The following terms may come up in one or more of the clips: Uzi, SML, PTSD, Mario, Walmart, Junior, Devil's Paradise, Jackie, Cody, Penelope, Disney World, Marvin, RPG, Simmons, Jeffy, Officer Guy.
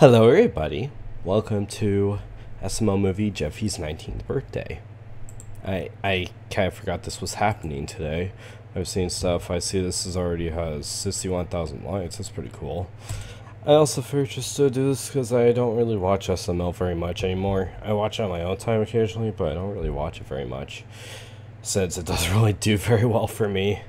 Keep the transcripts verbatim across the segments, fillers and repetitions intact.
Hello everybody, welcome to S M L movie Jeffy's nineteenth birthday. I I kind of forgot this was happening today. I've seen stuff, I see this is already has sixty-one thousand likes, that's pretty cool. I also figured just to do this because I don't really watch S M L very much anymore. I watch it on my own time occasionally, but I don't really watch it very much, since it doesn't really do very well for me.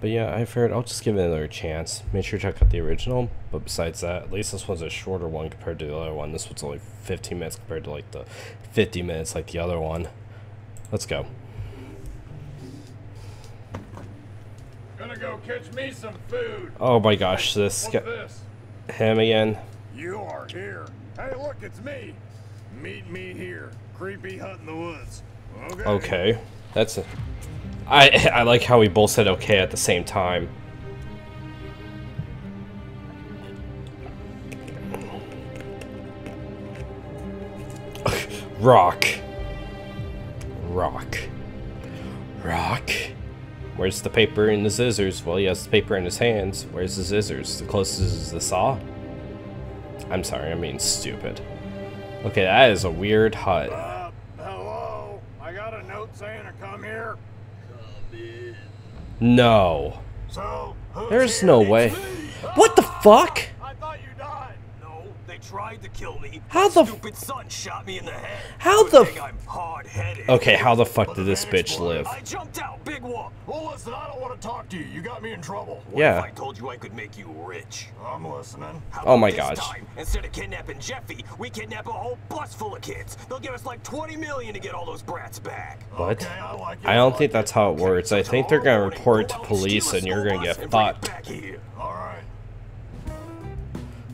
But yeah, I figured I'll just give it another chance. Make sure to check out the original, but besides that, at least this one's a shorter one compared to the other one. This one's only fifteen minutes compared to like the fifty minutes like the other one. Let's go. Gonna go catch me some food. Oh my gosh, this guy. This? Him again. You are here. Hey look, it's me. Meet me here. Creepy hut in the woods. Okay. Okay. That's it. I, I like how we both said okay at the same time. Rock. Rock. Rock. Where's the paper and the scissors? Well, he has the paper in his hands. Where's the scissors? The closest is the saw? I'm sorry, I mean stupid. Okay, that is a weird hut. Uh, hello? I got a note saying to come here. No. So, there's no way. What the fuck? I thought you died. No, they tried to kill me. How the stupid son shot me in the head. How the f Okay, how the fuck did this bitch live? I jumped out, big wall. Well, listen, I don't want to talk to you. You got me in trouble. What yeah. If I told you I could make you rich? I'm listening. How oh my gosh. Time, instead of kidnapping Jeffy, we kidnap a whole bus full of kids. They'll give us like twenty million to get all those brats back. What? Okay, I, like I don't think that's how it works. I think they're going to report to police and you're going to get fucked.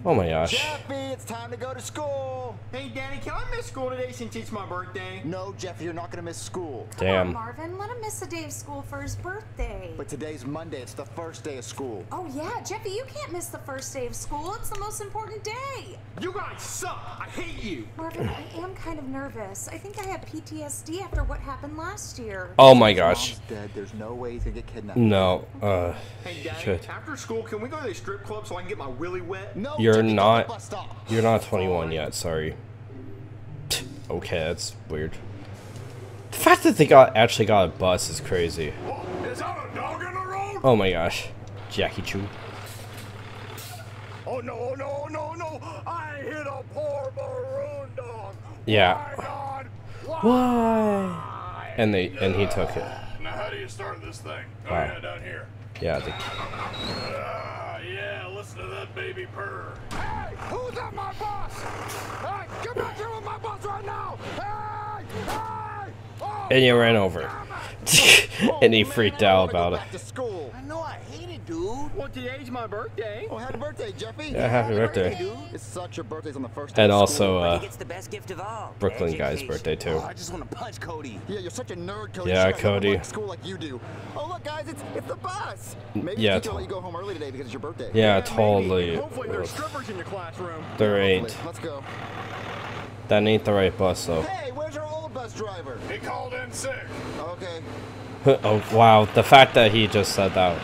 Oh my gosh. Jeffy, it's time to go to school. Hey, Danny, can I miss school today since it's my birthday? No, Jeffy, you're not going to miss school. Come Damn. On, Marvin, let him miss a day of school for his birthday. But today's Monday. It's the first day of school. Oh, yeah, Jeffy, you can't miss the first day of school. It's the most important day. You guys suck. I hate you. Marvin, I am kind of nervous. I think I have P T S D after what happened last year. Oh, my gosh. Mom's dead. There's no way he's going to get kidnapped. No. Uh, hey, Danny, shit. After school, can we go to the strip club so I can get my willy wet? No. You're You're not, you're not twenty-one yet, sorry. Okay, that's weird. The fact that they got actually got a bus is crazy. Is that a dog in the road? Oh my gosh. Jackie Choo. Oh no, no, no, no. I hit a poor maroon dog. Yeah. Why, God? Why? Why? And they and he took it. Now how do you start this thing? Oh wow. Yeah, down here. Yeah, the uh, yeah, listen to that baby purr. Hey, who's at my bus? Hey, come out here with my bus right now. Hey, hey. Oh, and you ran over. And he freaked oh, man, out about it. School. I know I hate it, dude. Well, today's my birthday. Oh, happy birthday, Jeffy. Yeah, happy, happy birthday. birthday. It's such your birthday's on the first day and of also, uh, gets the best gift of all. Brooklyn Education. Guy's birthday, too. Oh, I just want to punch Cody. Yeah, you're such a nerd, Cody. Yeah, Cody. Like school like you do. Oh, look, guys, it's, it's the bus. Maybe yeah, you let you go home early today because it's your birthday. Yeah, yeah totally. Hopefully there's strippers in your classroom. There ain't. Let's go. That ain't the right bus, though. Hey, where's your old bus driver? He called in sick. Okay. Oh, wow. The fact that he just said that. Uh,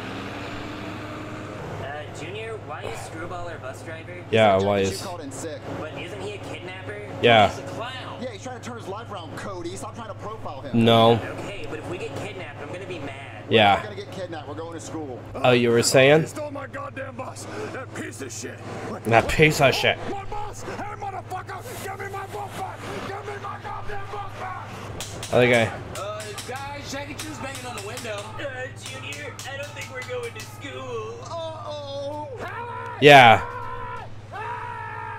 Junior, why is Screwball our bus driver? Yeah, why is... He called in sick. But isn't he a kidnapper? Yeah. He's a clown. Yeah, he's trying to turn his life around, Cody. Stop trying to profile him. No. Okay, but if we get kidnapped, I'm going to be mad. Yeah. We're not going to get kidnapped. We're going to school. Oh, you were saying? He stole my goddamn bus. That piece of shit. That piece of shit. My bus. Hey, motherfucker. Give me my bus back. Give me my goddamn bus back. Other guy. Uh, guys, Jackie Choo's banging on the window. Uh, Junior, I don't think we're going to school. Uh-oh. Yeah.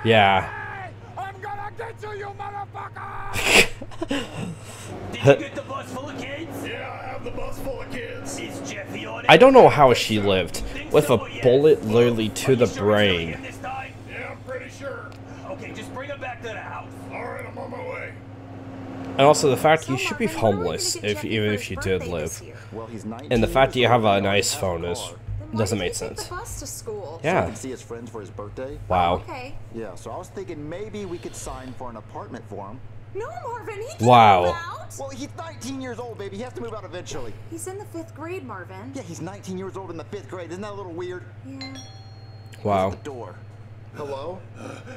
Yeah. I'm gonna get you, you motherfucker. Did you get the bus full of kids? Yeah, I have the bus full of kids. Is Jeffy on it? I don't know how she lived. With so, a yeah. bullet literally to Are the sure brain. Yeah, I'm pretty sure. Okay, just bring him back to the house. Alright, I'm on my way. And also the fact you should be homeless if even if you did live. And the fact that you have a nice phone is doesn't make sense. Yeah. See his friends for his birthday. Wow. Okay. Yeah, so I was thinking maybe we could sign for an apartment for him. No, Marvin, he can't move out. Well, he's nineteen years old, baby. He has to move out eventually. He's in the fifth grade, Marvin. Yeah, he's nineteen years old in the fifth grade. Isn't that a little weird? Yeah. Wow. Here's the door. Hello?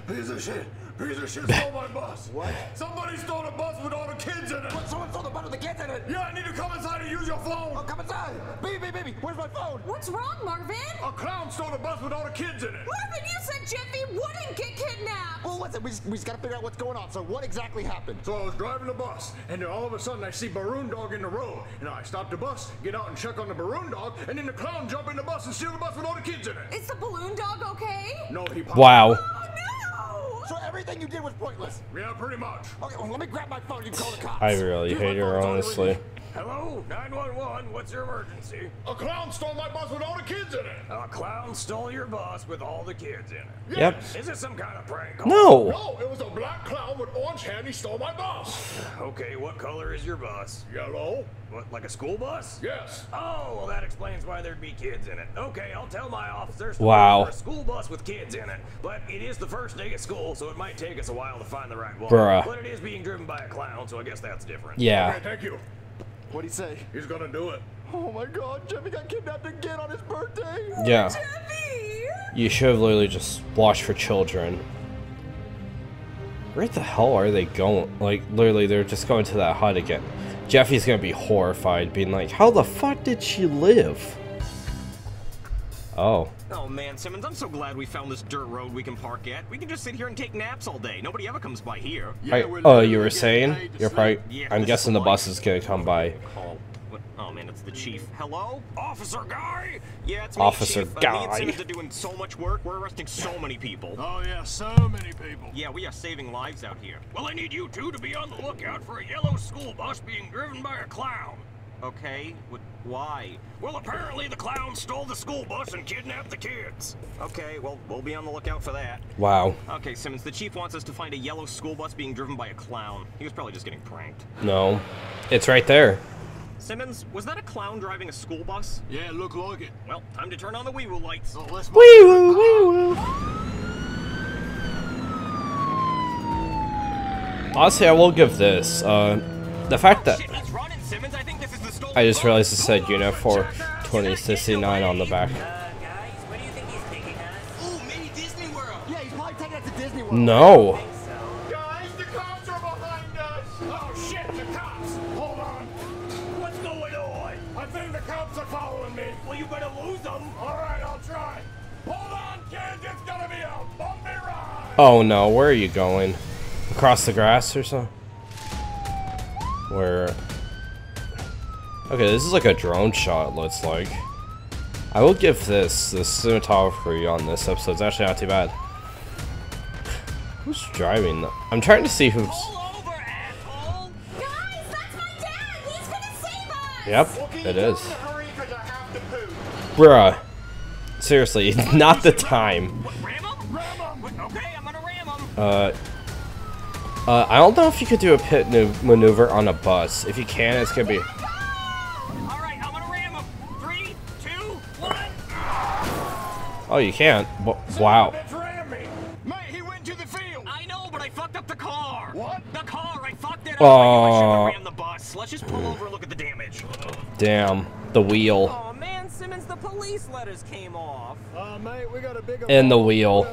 Piece of shit! Piece of shit stole my bus! What? Somebody stole a bus with all the kids in it! What? Someone stole the bus with the kids in it! Yeah, I need to come inside and use your phone! I'll come inside! Baby, baby, baby! Where's my phone? What's wrong, Marvin? A clown stole a bus with all the kids in it! Marvin, you said Jeffy wouldn't get kidnapped! Well, listen, we just, we just gotta figure out what's going on, so what exactly happened? So I was driving the bus, and then all of a sudden I see Baroon Dog in the road, and I stop the bus, get out and check on the Baroon Dog, and then the clown jump in the bus and steal the bus with all the kids in it! Is the Balloon Dog okay? No, he popped. Wow. Oh, no! So everything you did was pointless. Yeah, pretty much. Okay, well, let me grab my phone and call the cops. I really Here's hate her, honestly. Hello? nine one one, what's your emergency? A clown stole my bus with all the kids in it. A clown stole your bus with all the kids in it. Yep. Is this some kind of prank call? No. No, it was a black clown with orange hair and he stole my bus. Okay, what color is your bus? Yellow. What, like a school bus? Yes. Oh, well that explains why there'd be kids in it. Okay, I'll tell my officers. Wow. A school bus with kids in it. But it is the first day of school, so it might take us a while to find the right one. Bruh. But it is being driven by a clown, so I guess that's different. Yeah. Okay, thank you. What'd he say? He's gonna do it. Oh my god, Jeffy got kidnapped again on his birthday. Yeah. Jeffy! You should have literally just watched for children. Where the hell are they going? Like, literally, they're just going to that hut again. Jeffy's gonna be horrified, being like, how the fuck did she live? Oh. Oh man, Simmons, I'm so glad we found this dirt road we can park at. We can just sit here and take naps all day. Nobody ever comes by here. Yeah, I, oh, you were saying? You're probably... Yeah, I'm guessing the bus is gonna come by. Oh man, it's the chief. Hello? Officer Guy? Yeah, it's me, Officer Chief. Guy. Uh, me and Simmons are doing so much work. We're arresting so many people. Oh yeah, so many people. Yeah, we are saving lives out here. Well, I need you two to be on the lookout for a yellow school bus being driven by a clown. Okay, why? Well, apparently the clown stole the school bus and kidnapped the kids. Okay, well, we'll be on the lookout for that. Wow. Okay, Simmons, the chief wants us to find a yellow school bus being driven by a clown. He was probably just getting pranked. No, it's right there. Simmons, was that a clown driving a school bus? Yeah, look like it. Well, time to turn on the wee-woo lights. So let's wee-woo, wee-woo. Honestly, I will give this. Uh, the fact that... Oh, shit, he's running, Simmons. I think this is the stolen bus. I just realized it said, you know, for twenty sixty-nine on the back. Uh, guys, what do you think he's taking us? Oh, maybe Disney World. Yeah, he's probably taking us to Disney World. No. Oh no, where are you going? Across the grass or something? Where? Okay, this is like a drone shot, it looks like. I will give this, the cinematography on this episode is actually not too bad. Who's driving though? I'm trying to see who's... Pull over, asshole! Guys, that's my dad! He's gonna save us! Yep, well, it is. Hurry, I have to poop. Bruh. Seriously, not the time. Uh, uh, I don't know if you could do a pit maneuver on a bus. If you can, it's gonna be. Alright, I'm gonna ram him. Three, two, one. Oh, you can't. Wow. Mate, he went to the field. I know, but I fucked up the car. What? The car, I fucked it up. I should have ran the bus. Let's just pull over and look at the damage. Damn, the wheel. Oh man, Simmons, the police letters came off. Uh, mate, we got a bigger and the wheel.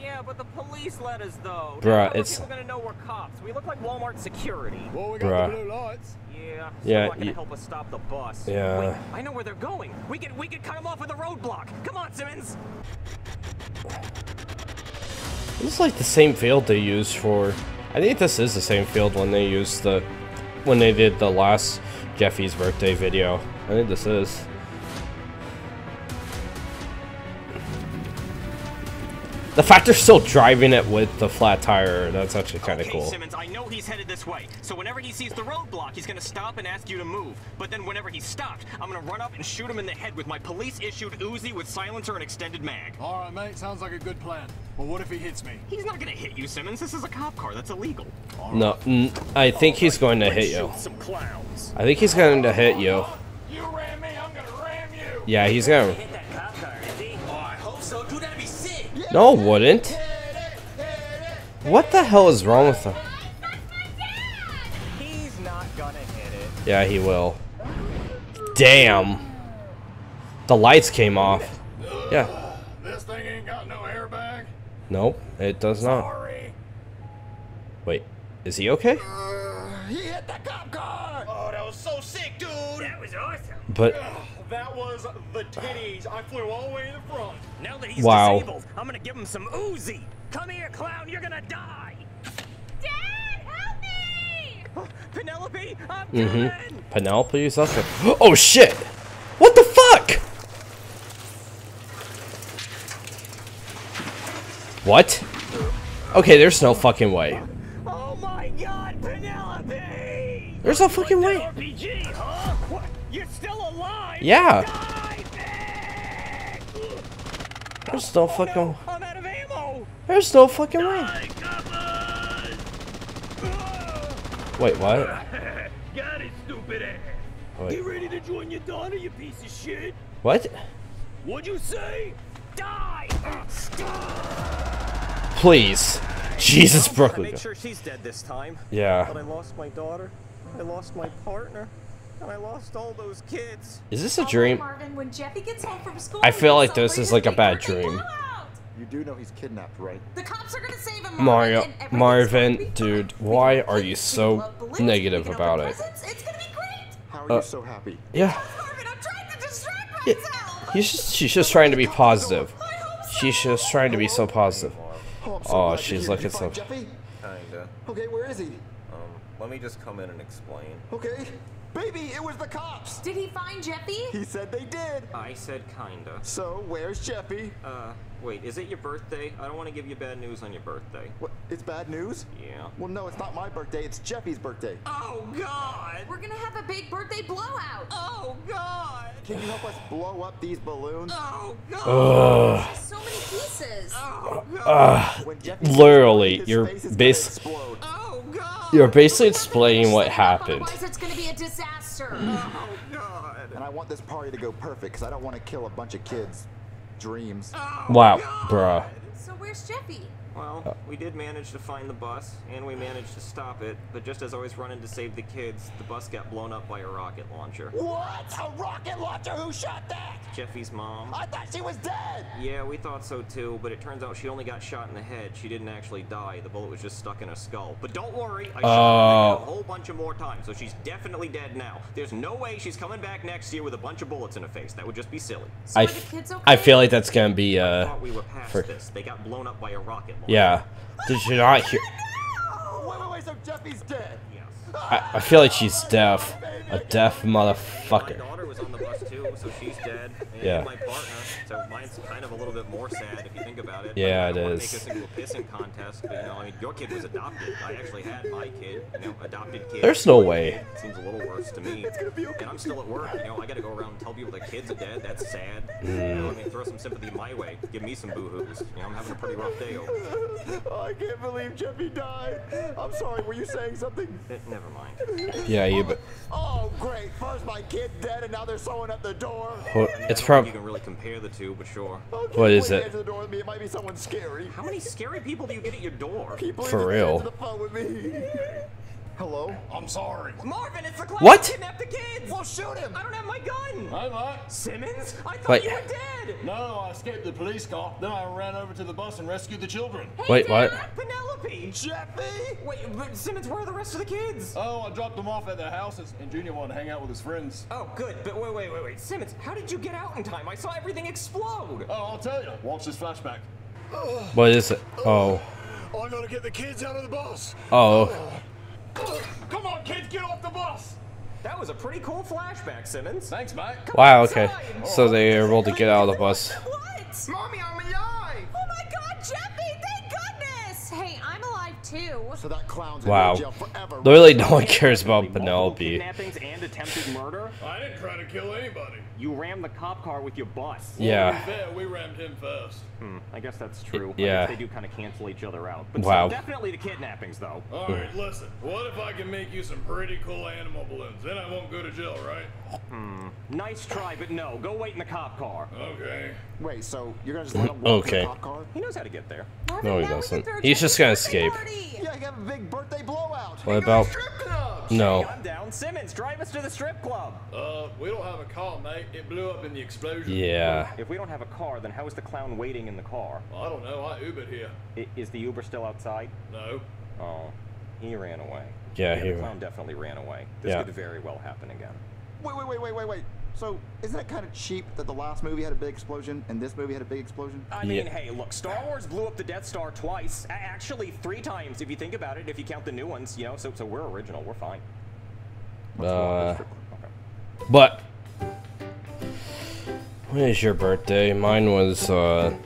Yeah, but the police letters though. Bruh, it's gonna know we're cops. We look like Walmart security. Well, we got Bruh. The blue lights. Yeah. Yeah. So you... help us stop the bus. Yeah. Wait, I know where they're going. We could we could cut them off with a roadblock. Come on, Simmons. This is like the same field they used for. I think this is the same field when they used the when they did the last Jeffy's birthday video. I think this is. The fact they're still driving it with the flat tire, that's actually kind of okay, cool. Simmons, I know he's headed this way, so whenever he sees the roadblock, he's going to stop and ask you to move. But then whenever he's stopped, I'm going to run up and shoot him in the head with my police-issued Uzi with silencer and extended mag. All right, mate, sounds like a good plan. Well, what if he hits me? He's not going to hit you, Simmons. This is a cop car. That's illegal. Right. No, n I think All he's right, going to hit you. Some clowns. I think he's going to hit you. You ran me, I'm going to ram you. Yeah, he's going to... No, it wouldn't. What the hell is wrong with him? He's not gonna hit it. Yeah, he will. Damn. The lights came off. Yeah. This thing ain't got no airbag. No, it does not. Sorry. Wait, is he okay? Uh, he hit the cop car! Oh, that was so sick, dude! That was awesome. But... that was the titties. I flew all the way to the front. Now that he's wow. disabled, I'm gonna give him some Uzi. Come here, clown, you're gonna die. Dad, help me! Oh, Penelope, I'm coming! Mm-hmm. Penelope is up there. Oh, shit! What the fuck? What? Okay, there's no fucking way. Oh my god, Penelope! There's no fucking way. R P G, huh? What? You're still alive? Yeah. Die, there's no fucking. Oh, no. I'm out of ammo. There's no fucking Die, way. Wait, what? Got it, stupid ass. Wait. You ready to join your daughter, you piece of shit? What? What'd you say? Die! Please, Jesus, Brooklyn. I made sure she's dead this time. Yeah. But I lost my daughter. I lost my partner. And I lost all those kids. Is this a dream? Marvin, when Jeffy gets home from school, I feel like this is like a bad dream. You do know he's kidnapped, right? The cops are gonna save him. Mario, Marvin, dude, why are you so negative about it? It's gonna be great. How are you so happy? Yeah. Marvin, I'm trying to distract myself. He's just, she's just trying to be positive. She's just trying to be so positive. Oh, she's looking so. Kinda. Okay, where is he? Um, let me just come in and explain. Okay. Baby, it was the cops! Did he find Jeffy? He said they did! I said kinda. So, where's Jeffy? Uh, wait, is it your birthday? I don't want to give you bad news on your birthday. What? It's bad news? Yeah. Well, no, it's not my birthday, it's Jeffy's birthday. Oh, God! We're gonna have a big birthday blowout! Oh, God! Can you help us blow up these balloons? Oh, God! Ugh. So many pieces! Oh, God! Uh, literally, you're basically... Oh, God! You're basically explaining what happened. Disaster. Oh god. And I want this party to go perfect because I don't want to kill a bunch of kids' dreams. Oh, wow, bruh. So where's Jeffy? Well, we did manage to find the bus and we managed to stop it, but just as I was running to save the kids, the bus got blown up by a rocket launcher. What? A rocket launcher? Who shot that? Jeffy's mom. I thought she was dead! Yeah, we thought so too, but it turns out she only got shot in the head. She didn't actually die. The bullet was just stuck in her skull. But don't worry, I shot her a whole bunch of more times, so she's definitely dead now. There's no way she's coming back next year with a bunch of bullets in her face. That would just be silly. So I, the kids okay? I feel like that's gonna be uh I thought we were past for... this. They got blown up by a rocket. Yeah. Did you not hear? I, I feel like she's deaf. A deaf motherfucker. My daughter was on the bus too, so she's dead. And yeah. My partner, so mine's kind of a little bit more sad if you think about it. Yeah, I mean, I don't it is. Make a single pissing contest, but, you know, I mean, your kid was adopted. I actually had my kid, you know, adopted kid. There's no way. Seems a little worse to me. It's gonna be okay. And I'm still at work, you know. I gotta go around and tell people their kids are dead. That's sad. Mm. You know, I mean, throw some sympathy my way. Give me some boo-hoos. You know, I'm having a pretty rough day over. Oh, I can't believe Jeffy died. I'm sorry. Were you saying something? It, never mind. Yeah, you. But. Oh, great. First my kid's dead, and now they're sewing up the door. Well, it's probably. You can really compare the two, but sure. Okay, what is it? The door with me. It might be someone scary. How many scary people do you get at your door? People for real. The phone with me. Hello? I'm sorry. Marvin, it's the clown. What? Kidnapped the kids. We'll shoot him. I don't have my gun. I'm not. Simmons? I thought Wait. you were dead. No, I escaped the police car. Then I ran over to the bus and rescued the children. Hey, Wait, Dad, what? Penelope. Jeffy? Wait, but Simmons, where are the rest of the kids? Oh, I dropped them off at their houses, and Junior wanted to hang out with his friends. Oh, good. But wait, wait, wait, wait. Simmons, how did you get out in time? I saw everything explode. Oh, I'll tell you. Watch this flashback. What is it? Oh. Oh, I gotta get the kids out of the bus. Oh. oh. Come on, kids, get off the bus! That was a pretty cool flashback, Simmons. Thanks, mate. Come wow, okay. Inside. So they were able to get out of the bus. What? Mommy, I'm alive! Oh my god, Jeffy, thank goodness! Hey, I'm alive too. So that clown's wow. in jail forever. Literally no one cares about Penelope. Kidnappings and attempted murder? I didn't try to kill anybody. You rammed the cop car with your bus. Yeah. yeah we rammed him first. Hmm, I guess that's true. Yeah. I guess they do kind of cancel each other out. But wow. So definitely the kidnappings, though. All right, listen. What if I can make you some pretty cool animal balloons? Then I won't go to jail, right? Hmm. Nice try, but no. Go wait in the cop car. Okay. Wait, so you're going to just let him walk okay. in the cop car? He knows how to get there. No, he doesn't. He's just going to escape. Yeah, I got a big birthday blowout. What about... Okay, no. I'm down. Simmons, drive us to the strip club. Uh, we don't have a car, mate. It blew up in the explosion. Yeah. If we don't have a car, then how is the clown waiting in the car? I don't know. I Ubered here. I, is the Uber still outside? No. Oh, he ran away. Yeah, yeah he the clown went. definitely ran away. This yeah. could very well happen again. Wait, wait, wait, wait, wait, wait. So, isn't it kind of cheap that the last movie had a big explosion and this movie had a big explosion? I mean, yeah. hey, look, Star Wars blew up the Death Star twice. Actually, three times, if you think about it, if you count the new ones, you know, so so we're original, we're fine. Uh, okay. But, when is your birthday? Mine was, uh...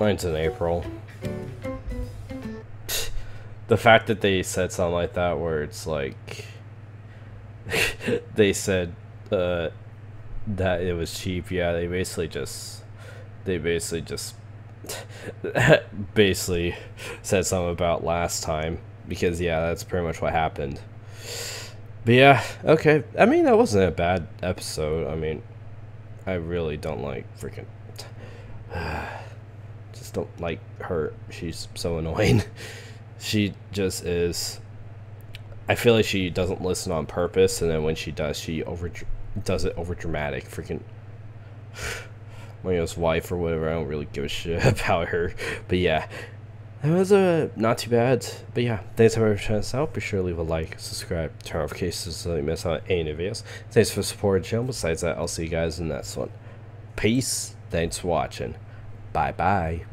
mine's in April. The fact that they said something like that where it's like they said uh, that it was cheap, yeah, they basically just they basically just basically said something about last time, because yeah, that's pretty much what happened. But yeah, okay, I mean, that wasn't a bad episode. I mean, I really don't like freaking just don't like her. She's so annoying. She just is. I feel like she doesn't listen on purpose, and then when she does, she over does it over dramatic. Freaking Mario's wife or whatever. I don't really give a shit about her. But yeah, that was a uh, not too bad. But yeah, thanks for checking us out. Be sure to leave a like, subscribe, turn off cases so you miss out on any of the videos. Thanks for supporting the channel. Besides that, I'll see you guys in the next one. Peace. Thanks for watching. Bye bye.